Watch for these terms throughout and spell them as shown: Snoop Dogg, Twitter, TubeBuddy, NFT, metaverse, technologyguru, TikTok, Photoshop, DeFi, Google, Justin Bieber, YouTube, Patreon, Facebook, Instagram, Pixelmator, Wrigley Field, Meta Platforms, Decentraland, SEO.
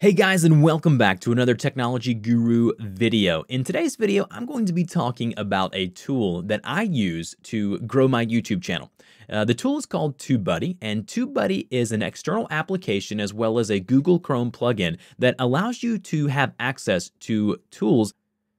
Hey guys, and welcome back to another Technology Guru video. In today's video, I'm going to be talking about a tool that I use to grow my YouTube channel. The tool is called TubeBuddy, and TubeBuddy is an external application as well as a Google Chrome plugin that allows you to have access to tools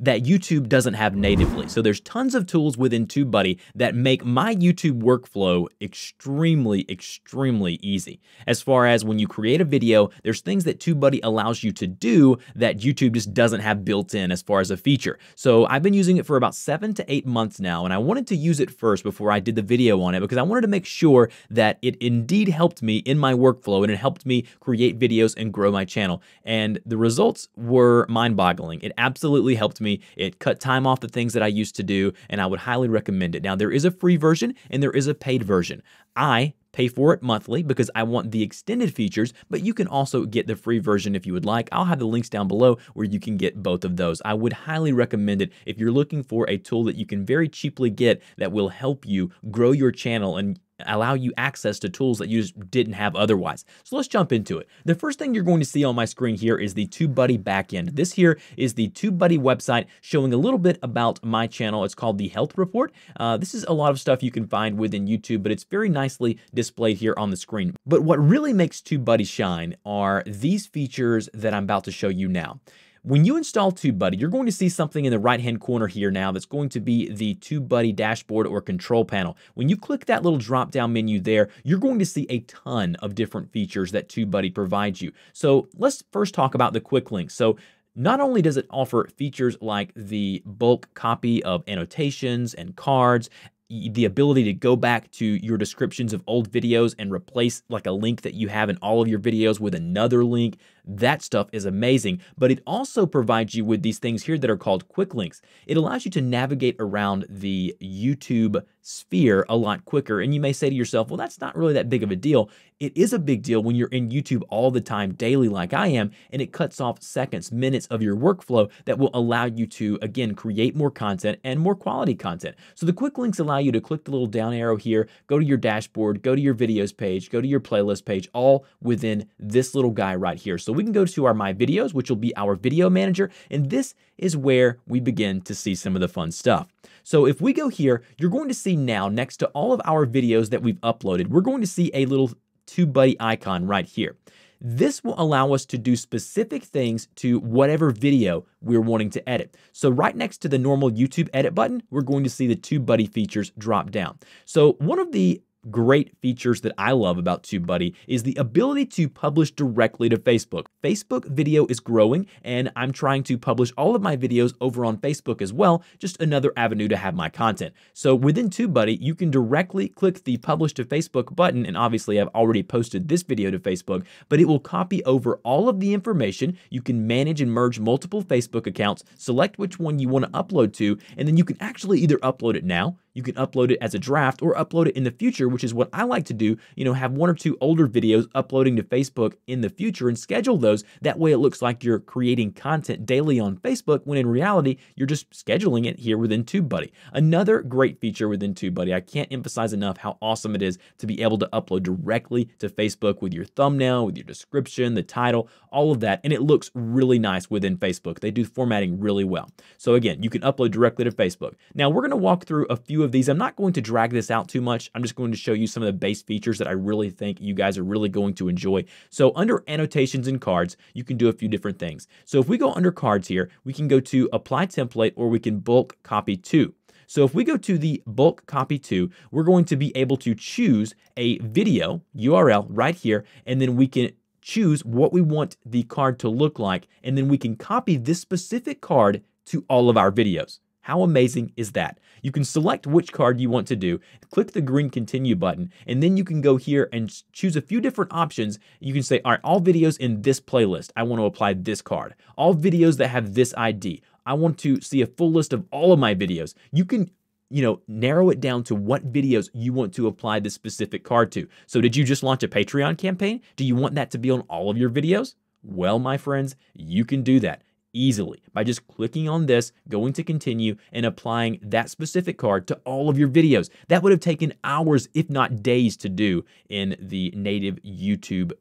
that YouTube doesn't have natively. So there's tons of tools within TubeBuddy that make my YouTube workflow extremely easy. As far as when you create a video, there's things that TubeBuddy allows you to do that YouTube just doesn't have built in as far as a feature. So I've been using it for about 7 to 8 months now, and I wanted to use it first before I did the video on it because I wanted to make sure that it indeed helped me in my workflow and it helped me create videos and grow my channel. And the results were mind-boggling. It absolutely helped me. It cut time off the things that I used to do, and I would highly recommend it. Now, there is a free version and there is a paid version. I pay for it monthly because I want the extended features, but you can also get the free version if you would like. I'll have the links down below where you can get both of those. I would highly recommend it if you're looking for a tool that you can very cheaply get that will help you grow your channel and allow you access to tools that you just didn't have otherwise. So let's jump into it. The first thing you're going to see on my screen here is the TubeBuddy backend. This here is the TubeBuddy website showing a little bit about my channel. It's called the Health Report. This is a lot of stuff you can find within YouTube, but it's very nicely displayed here on the screen. But what really makes TubeBuddy shine are these features that I'm about to show you now. When you install TubeBuddy, you're going to see something in the right-hand corner here now that's going to be the TubeBuddy dashboard or control panel. When you click that little drop-down menu there, you're going to see a ton of different features that TubeBuddy provides you. So let's first talk about the quick links. So not only does it offer features like the bulk copy of annotations and cards, the ability to go back to your descriptions of old videos and replace like a link that you have in all of your videos with another link. That stuff is amazing, but it also provides you with these things here that are called quick links. It allows you to navigate around the YouTube sphere a lot quicker. And you may say to yourself, well, that's not really that big of a deal. It is a big deal when you're in YouTube all the time daily like I am, and it cuts off seconds, minutes of your workflow that will allow you to, again, create more content and more quality content. So the quick links allow you to click the little down arrow here, go to your dashboard, go to your videos page, go to your playlist page, all within this little guy right here. So we can go to our My Videos, which will be our video manager, and this is where we begin to see some of the fun stuff. So if we go here, you're going to see now next to all of our videos that we've uploaded, we're going to see a little TubeBuddy icon right here. This will allow us to do specific things to whatever video we're wanting to edit. So right next to the normal YouTube edit button, we're going to see the TubeBuddy features drop down. So one of the great features that I love about TubeBuddy is the ability to publish directly to Facebook. Facebook video is growing, and I'm trying to publish all of my videos over on Facebook as well, just another avenue to have my content. So within TubeBuddy, you can directly click the Publish to Facebook button, and obviously I've already posted this video to Facebook, but it will copy over all of the information. You can manage and merge multiple Facebook accounts, select which one you want to upload to, and then you can actually either upload it now, you can upload it as a draft, or upload it in the future, which is what I like to do, you know, have one or two older videos uploading to Facebook in the future and schedule those. That way it looks like you're creating content daily on Facebook when in reality, you're just scheduling it here within TubeBuddy. Another great feature within TubeBuddy, I can't emphasize enough how awesome it is to be able to upload directly to Facebook with your thumbnail, with your description, the title, all of that. And it looks really nice within Facebook. They do formatting really well. So again, you can upload directly to Facebook. Now we're going to walk through a few of these. I'm not going to drag this out too much. I'm just going to show you some of the base features that I really think you guys are really going to enjoy. So under annotations and cards, you can do a few different things. So if we go under cards here, we can go to apply template, or we can bulk copy to. So if we go to the bulk copy to, we're going to be able to choose a video URL right here, and then we can choose what we want the card to look like, and then we can copy this specific card to all of our videos. How amazing is that? You can select which card you want to do, click the green continue button, and then you can go here and choose a few different options. You can say, all right, all videos in this playlist, I want to apply this card. All videos that have this ID, I want to see a full list of all of my videos. You can, you know, narrow it down to what videos you want to apply this specific card to. So did you just launch a Patreon campaign? Do you want that to be on all of your videos? Well, my friends, you can do that easily by just clicking on this, going to continue, and applying that specific card to all of your videos. That would have taken hours, if not days, to do in the native YouTube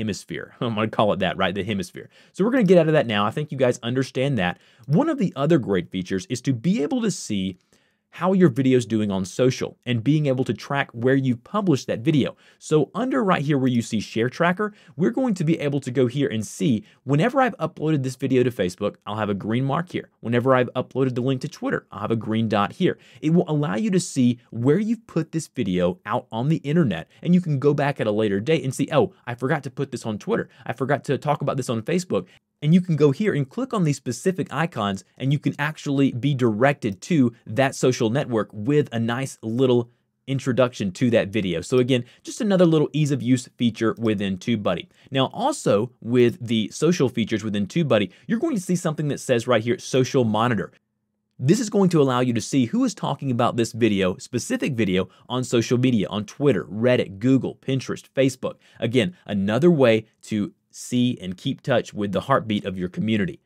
hemisphere. I'm going to call it that, right? The hemisphere. So we're going to get out of that now. I think you guys understand that. One of the other great features is to be able to see how your video is doing on social and being able to track where you've published that video. So under right here where you see Share Tracker, we're going to be able to go here and see whenever I've uploaded this video to Facebook, I'll have a green mark here. Whenever I've uploaded the link to Twitter, I'll have a green dot here. It will allow you to see where you've put this video out on the internet, and you can go back at a later date and see, oh, I forgot to put this on Twitter. I forgot to talk about this on Facebook. And you can go here and click on these specific icons, and you can actually be directed to that social network with a nice little introduction to that video. So again, just another little ease of use feature within TubeBuddy. Now also with the social features within TubeBuddy, you're going to see something that says right here, Social Monitor. This is going to allow you to see who is talking about this video, specific video, on social media, on Twitter, Reddit, Google, Pinterest, Facebook. Again, another way to see and keep touch with the heartbeat of your community.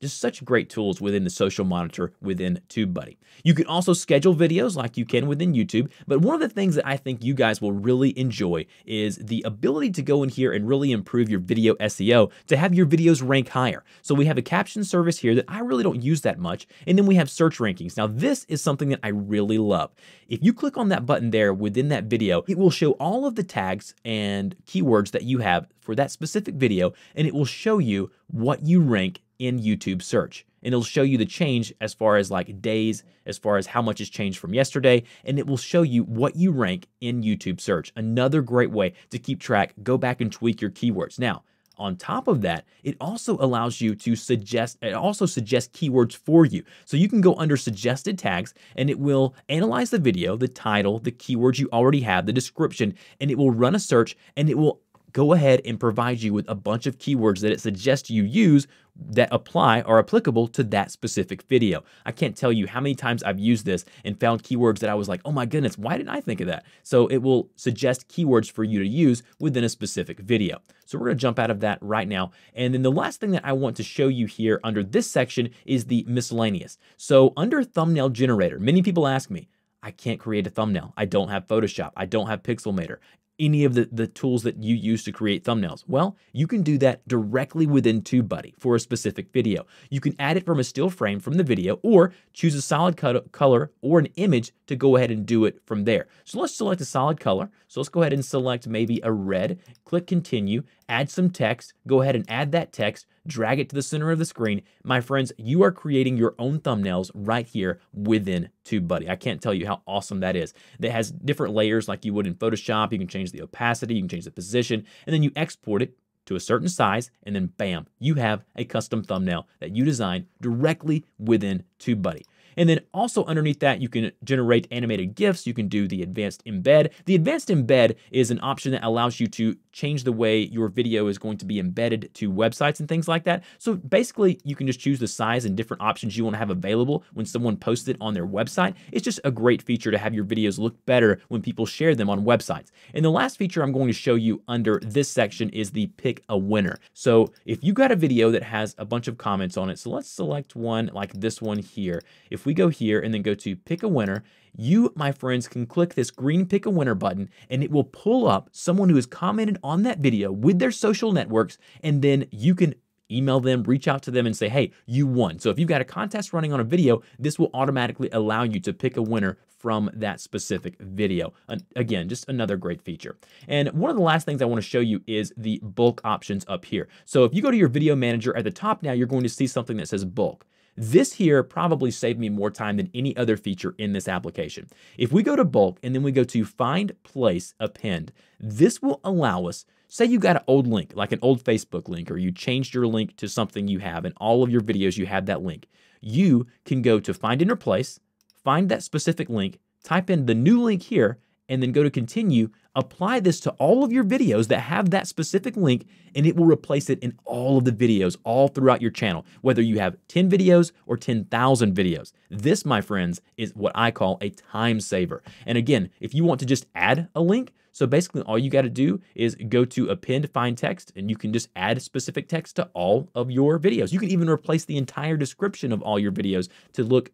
Just such great tools within the Social Monitor within TubeBuddy. You can also schedule videos like you can within YouTube, but one of the things that I think you guys will really enjoy is the ability to go in here and really improve your video SEO to have your videos rank higher. So we have a caption service here that I really don't use that much, and then we have search rankings. Now this is something that I really love. If you click on that button there within that video, it will show all of the tags and keywords that you have for that specific video, and it will show you what you rank in YouTube search. And it'll show you the change as far as like days, as far as how much has changed from yesterday, and it will show you what you rank in YouTube search. Another great way to keep track, go back and tweak your keywords. Now, on top of that, it also allows you to suggest, it also suggests keywords for you. So you can go under suggested tags, and it will analyze the video, the title, the keywords you already have, the description, and it will run a search, and it will go ahead and provide you with a bunch of keywords that it suggests you use that apply or applicable to that specific video. I can't tell you how many times I've used this and found keywords that I was like, oh my goodness, why didn't I think of that? So it will suggest keywords for you to use within a specific video. So we're going to jump out of that right now. And then the last thing that I want to show you here under this section is the miscellaneous. So under thumbnail generator, many people ask me, I can't create a thumbnail. I don't have Photoshop. I don't have Pixelmator. Any of the tools that you use to create thumbnails. Well, you can do that directly within TubeBuddy for a specific video. You can add it from a still frame from the video or choose a solid color or an image to go ahead and do it from there. So let's select a solid color. So let's go ahead and select maybe a red, click continue, add some text, go ahead and add that text, drag it to the center of the screen. My friends, you are creating your own thumbnails right here within TubeBuddy. I can't tell you how awesome that is. That has different layers like you would in Photoshop. You can change the opacity, you can change the position, and then you export it to a certain size, and then bam, you have a custom thumbnail that you designed directly within TubeBuddy. And then also underneath that, you can generate animated GIFs. You can do the advanced embed. The advanced embed is an option that allows you to change the way your video is going to be embedded to websites and things like that. So basically, you can just choose the size and different options you want to have available when someone posts it on their website. It's just a great feature to have your videos look better when people share them on websites. And the last feature I'm going to show you under this section is the pick a winner. So if you got a video that has a bunch of comments on it, so let's select one like this one here. If we go here and then go to pick a winner, you, my friends, can click this green pick a winner button, and it will pull up someone who has commented on that video with their social networks, and then you can email them, reach out to them and say, hey, you won. So if you've got a contest running on a video, this will automatically allow you to pick a winner from that specific video. And again, just another great feature. And one of the last things I want to show you is the bulk options up here. So if you go to your video manager at the top now, you're going to see something that says bulk. This here probably saved me more time than any other feature in this application. If we go to bulk and then we go to find, place, append, this will allow us, say you got an old link, like an old Facebook link, or you changed your link to something you have and all of your videos you have that link. You can go to find and replace, find that specific link, type in the new link here, and then go to continue, apply this to all of your videos that have that specific link, and it will replace it in all of the videos all throughout your channel, whether you have 10 videos or 10,000 videos. This, my friends, is what I call a time saver. And again, if you want to just add a link, so basically all you got to do is go to append, find text, and you can just add specific text to all of your videos. You can even replace the entire description of all your videos to look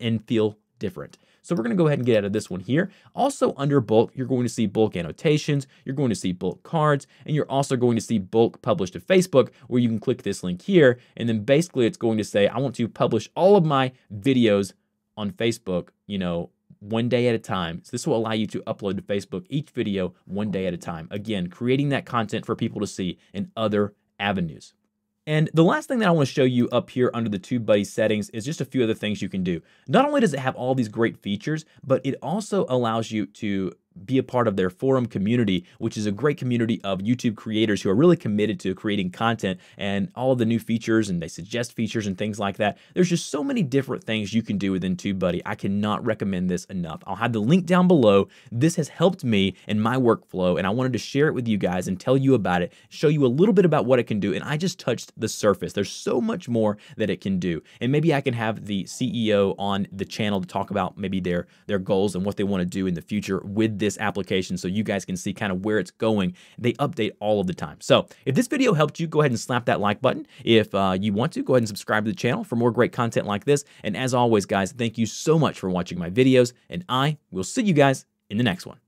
and feel different. So we're going to go ahead and get out of this one here. Also under bulk, you're going to see bulk annotations, you're going to see bulk cards, and you're also going to see bulk published to Facebook, where you can click this link here. And then basically it's going to say, I want to publish all of my videos on Facebook, you know, one day at a time. So this will allow you to upload to Facebook each video one day at a time. Again, creating that content for people to see in other avenues. And the last thing that I want to show you up here under the TubeBuddy settings is just a few other things you can do. Not only does it have all these great features, but it also allows you to be a part of their forum community, which is a great community of YouTube creators who are really committed to creating content and all of the new features, and they suggest features and things like that. There's just so many different things you can do within TubeBuddy. I cannot recommend this enough. I'll have the link down below. This has helped me in my workflow, and I wanted to share it with you guys and tell you about it, show you a little bit about what it can do, and I just touched the surface. There's so much more that it can do, and maybe I can have the CEO on the channel to talk about maybe their goals and what they want to do in the future with this application, so you guys can see kind of where it's going. They update all of the time. So if this video helped you, go ahead and slap that like button. If you want to, go ahead and subscribe to the channel for more great content like this. And as always, guys, thank you so much for watching my videos, and I will see you guys in the next one.